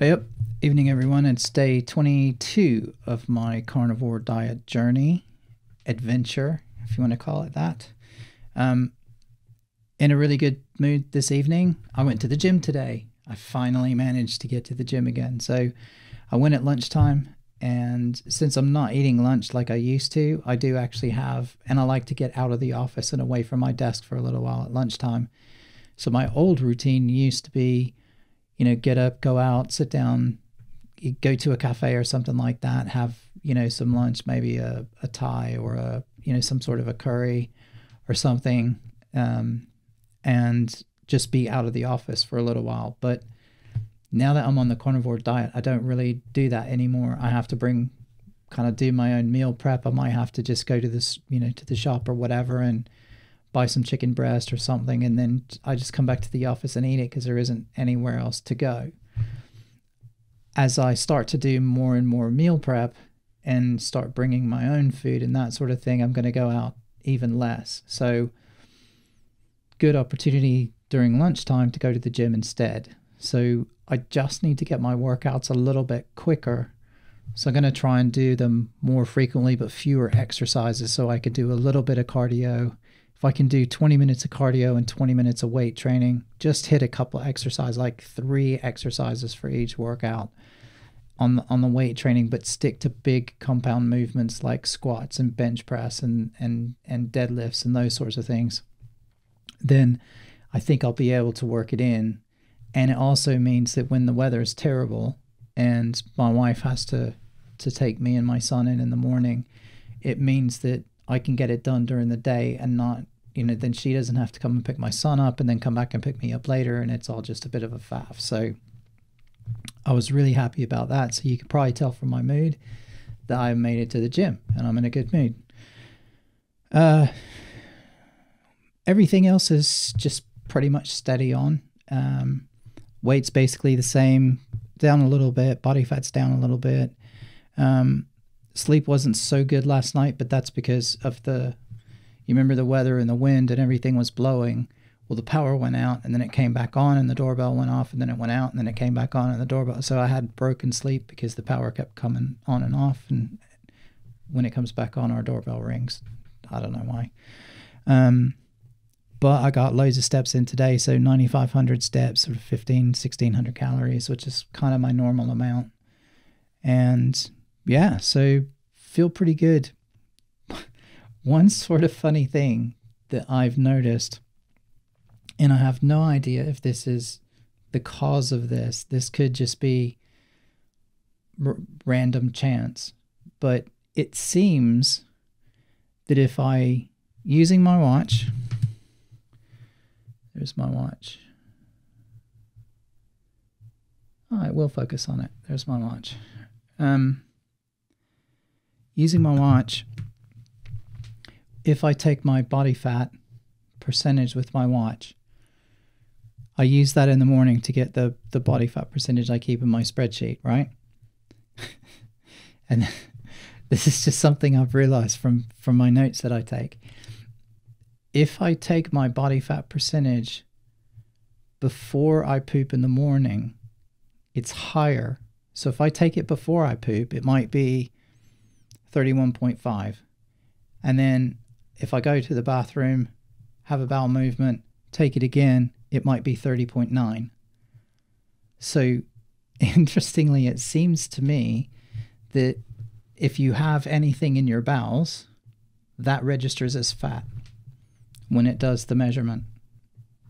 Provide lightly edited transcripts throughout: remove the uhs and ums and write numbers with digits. Yep. Evening, everyone. It's day 22 of my carnivore diet journey, adventure, if you want to call it that. In a really good mood this evening. I went to the gym today. I finally managed to get to the gym again. So I went at lunchtime, and since I'm not eating lunch like I used to, I do actually have, and I like to get out of the office and away from my desk for a little while at lunchtime. So my old routine used to be, you know, get up, go out, sit down, go to a cafe or something like that, have, you know, some lunch, maybe a Thai or a, you know, some sort of a curry or something, and just be out of the office for a little while. But now that I'm on the carnivore diet, I don't really do that anymore. I have to do my own meal prep. I might have to just go to this, you know, to the shop or whatever and buy some chicken breast or something, and then I just come back to the office and eat it because there isn't anywhere else to go. As I start to do more and more meal prep and start bringing my own food and that sort of thing, I'm going to go out even less. So good opportunity during lunchtime to go to the gym instead. So I just need to get my workouts a little bit quicker. So I'm going to try and do them more frequently but fewer exercises, so I could do a little bit of cardio. If I can do 20 minutes of cardio and 20 minutes of weight training, just hit a couple of exercises, like 3 exercises for each workout on the weight training, but stick to big compound movements like squats and bench press and deadlifts and those sorts of things. Then I think I'll be able to work it in. And it also means that when the weather is terrible and my wife has to take me and my son in the morning, it means that I can get it done during the day and not, you know, then she doesn't have to come and pick my son up and then come back and pick me up later, and it's all just a bit of a faff. So I was really happy about that. So you can probably tell from my mood that I made it to the gym and I'm in a good mood. Everything else is just pretty much steady on. Weight's basically the same, down a little bit, body fat's down a little bit. Sleep wasn't so good last night, but that's because of you remember the weather and the wind and everything was blowing. Well, the power went out and then it came back on and the doorbell went off and then it went out and then it came back on and the doorbell. So I had broken sleep because the power kept coming on and off. And when it comes back on, our doorbell rings. I don't know why. But I got loads of steps in today. So 9,500 steps or 1,600 calories, which is kind of my normal amount. And yeah, so feel pretty good. One sort of funny thing that I've noticed, and I have no idea if this is the cause of this. This could just be random chance, but it seems that if I, using my watch, there's my watch. Oh, it will focus on it. There's my watch. Using my watch, if I take my body fat percentage with my watch, I use that in the morning to get the body fat percentage I keep in my spreadsheet, right? And this is just something I've realized from my notes that I take. If I take my body fat percentage before I poop in the morning, it's higher. So if I take it before I poop, it might be 31.5. And then if I go to the bathroom, have a bowel movement, take it again, it might be 30.9. So interestingly, it seems to me that if you have anything in your bowels, that registers as fat when it does the measurement,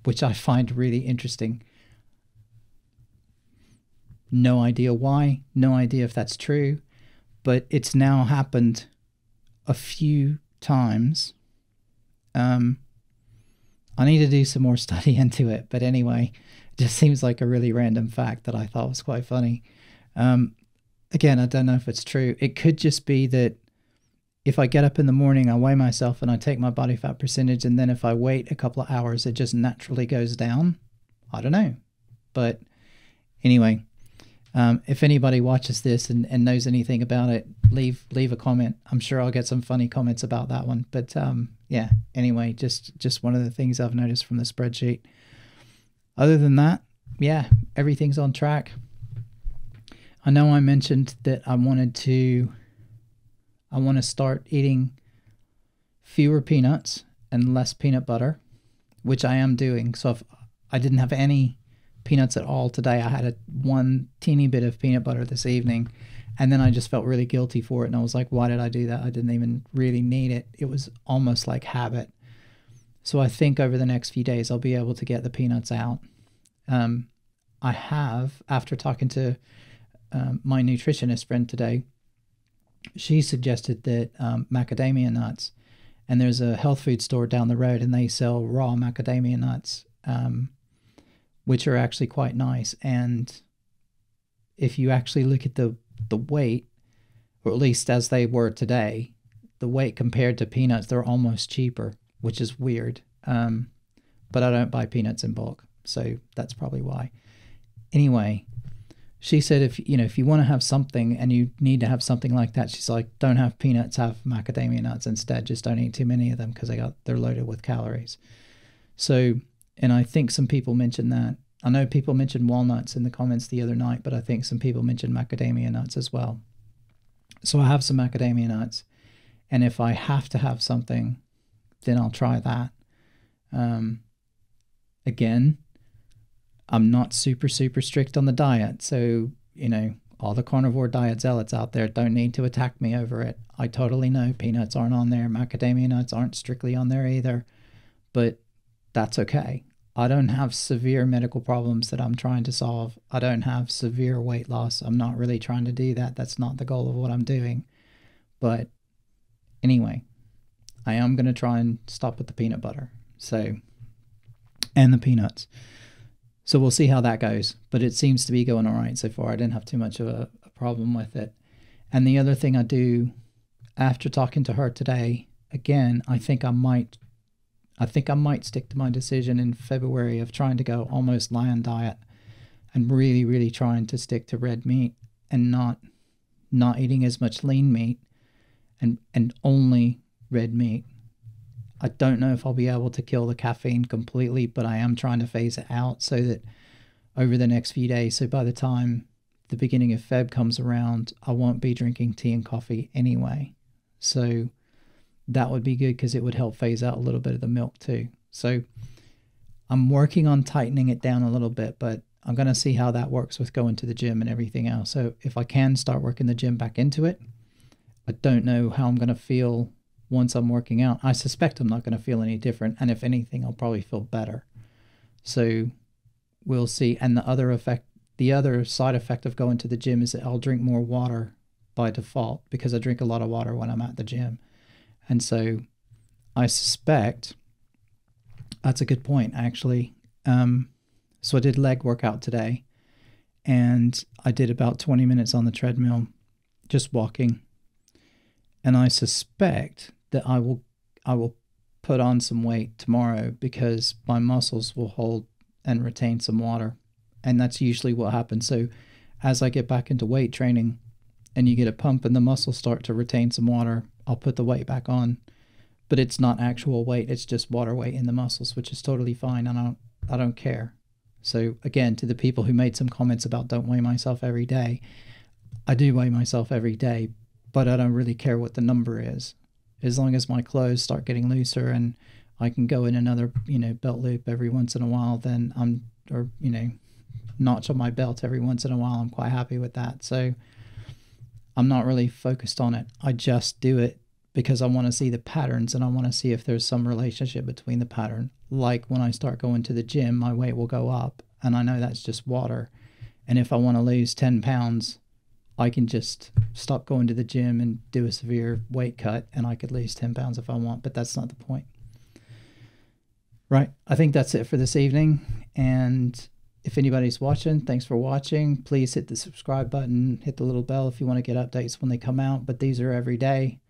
which I find really interesting. No idea why, no idea if that's true. But it's now happened a few times. I need to do some more study into it. But anyway, it just seems like a really random fact that I thought was quite funny. Again, I don't know if it's true. It could just be that if I get up in the morning, I weigh myself and I take my body fat percentage. And then if I wait a couple of hours, it just naturally goes down. I don't know. But anyway, if anybody watches this and knows anything about it, leave a comment. I'm sure I'll get some funny comments about that one. But yeah, anyway, just one of the things I've noticed from the spreadsheet. Other than that, yeah, everything's on track. I know I mentioned that I want to start eating fewer peanuts and less peanut butter, which I am doing. So if I didn't have any peanuts at all today, I had one teeny bit of peanut butter this evening, and then I just felt really guilty for it, and I was like, why did I do that? I didn't even really need it. It was almost like habit. So I think over the next few days I'll be able to get the peanuts out. I have, after talking to my nutritionist friend today, she suggested that macadamia nuts, and there's a health food store down the road and they sell raw macadamia nuts, which are actually quite nice. And if you actually look at the weight, or at least as they were today, the weight compared to peanuts, they're almost cheaper, which is weird. But I don't buy peanuts in bulk, so that's probably why. Anyway, she said if you want to have something and you need to have something like that, she's like, don't have peanuts, have macadamia nuts instead. Just don't eat too many of them because they're loaded with calories. So, and I think some people mentioned that. I know people mentioned walnuts in the comments the other night, but I think some people mentioned macadamia nuts as well. So I have some macadamia nuts, and if I have to have something, then I'll try that. Again, I'm not super, super strict on the diet. So, you know, all the carnivore diet zealots out there don't need to attack me over it. I totally know peanuts aren't on there. Macadamia nuts aren't strictly on there either, but that's okay. I don't have severe medical problems that I'm trying to solve. I don't have severe weight loss. I'm not really trying to do that. That's not the goal of what I'm doing. But anyway, I am going to try and stop with the peanut butter. So, and the peanuts. So we'll see how that goes. But it seems to be going all right so far. I didn't have too much of a problem with it. And the other thing I do, after talking to her today, again, I think I might stick to my decision in February of trying to go almost lion diet and really, really trying to stick to red meat and not eating as much lean meat and only red meat. I don't know if I'll be able to kill the caffeine completely, but I am trying to phase it out so that over the next few days, so by the time the beginning of Feb comes around, I won't be drinking tea and coffee anyway. So that would be good because it would help phase out a little bit of the milk too. So I'm working on tightening it down a little bit, but I'm going to see how that works with going to the gym and everything else. So if I can start working the gym back into it, I don't know how I'm going to feel once I'm working out. I suspect I'm not going to feel any different. And if anything, I'll probably feel better. So we'll see. And the other side effect of going to the gym is that I'll drink more water by default because I drink a lot of water when I'm at the gym. And so I suspect that's a good point, actually. So I did leg workout today, and I did about 20 minutes on the treadmill, just walking. And I suspect that I will put on some weight tomorrow because my muscles will hold and retain some water. And that's usually what happens. So as I get back into weight training and you get a pump and the muscles start to retain some water, I'll put the weight back on, but it's not actual weight. It's just water weight in the muscles, which is totally fine. And I don't care. So again, to the people who made some comments about don't weigh myself every day, I do weigh myself every day, but I don't really care what the number is. As long as my clothes start getting looser and I can go in another, belt loop every once in a while, then notch on my belt every once in a while, I'm quite happy with that. So I'm not really focused on it. I just do it because I want to see the patterns and I want to see if there's some relationship between the pattern. Like when I start going to the gym, my weight will go up and I know that's just water. And if I want to lose 10 pounds, I can just stop going to the gym and do a severe weight cut and I could lose 10 pounds if I want, but that's not the point. Right. I think that's it for this evening. And if anybody's watching, thanks for watching. Please hit the subscribe button, hit the little bell if you want to get updates when they come out. But these are every day.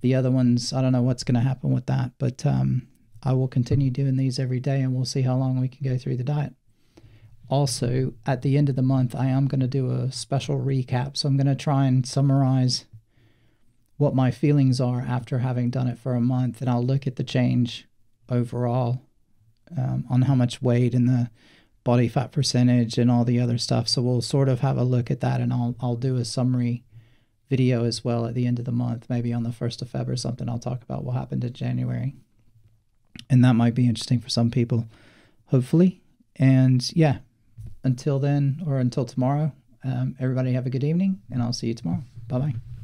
The other ones, I don't know what's going to happen with that. But I will continue doing these every day and we'll see how long we can go through the diet. Also, at the end of the month, I am going to do a special recap. So I'm going to try and summarize what my feelings are after having done it for a month. And I'll look at the change overall on how much weight and the body fat percentage and all the other stuff. So we'll sort of have a look at that, and I'll do a summary video as well at the end of the month, maybe on the 1st of Feb or something. I'll talk about what happened in January, and that might be interesting for some people, hopefully. And yeah, until then, or until tomorrow, everybody have a good evening, and I'll see you tomorrow. Bye-bye.